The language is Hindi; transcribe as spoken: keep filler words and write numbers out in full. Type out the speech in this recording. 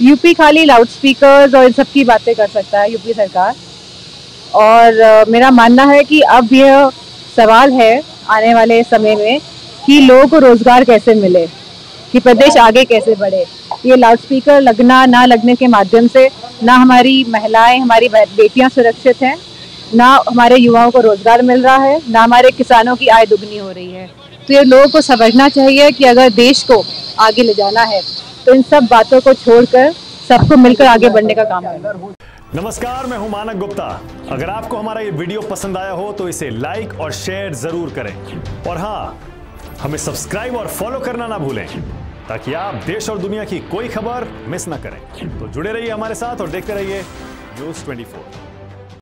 यूपी खाली लाउडस्पीकर्स और इन सब की बातें कर सकता है यूपी सरकार। और आ, मेरा मानना है कि अब यह सवाल है आने वाले समय में कि लोगों को रोजगार कैसे मिले, कि प्रदेश आगे कैसे बढ़े। ये लाउडस्पीकर लगना ना लगने के माध्यम से ना हमारी महिलाएं, हमारी बेटियां सुरक्षित हैं, ना हमारे युवाओं को रोजगार मिल रहा है, ना हमारे किसानों की आय दुगनी हो रही है। तो ये लोगों को समझना चाहिए कि अगर देश को आगे ले जाना है तो इन सब बातों को छोड़कर सबको मिलकर आगे बढ़ने का काम करना। नमस्कार, मैं हूं माना गुप्ता। अगर आपको हमारा ये वीडियो पसंद आया हो तो इसे लाइक और शेयर जरूर करें, और हाँ, हमें सब्सक्राइब और फॉलो करना ना भूलें ताकि आप देश और दुनिया की कोई खबर मिस ना करें। तो जुड़े रहिए हमारे साथ और देखते रहिए न्यूज ट्वेंटी फोर।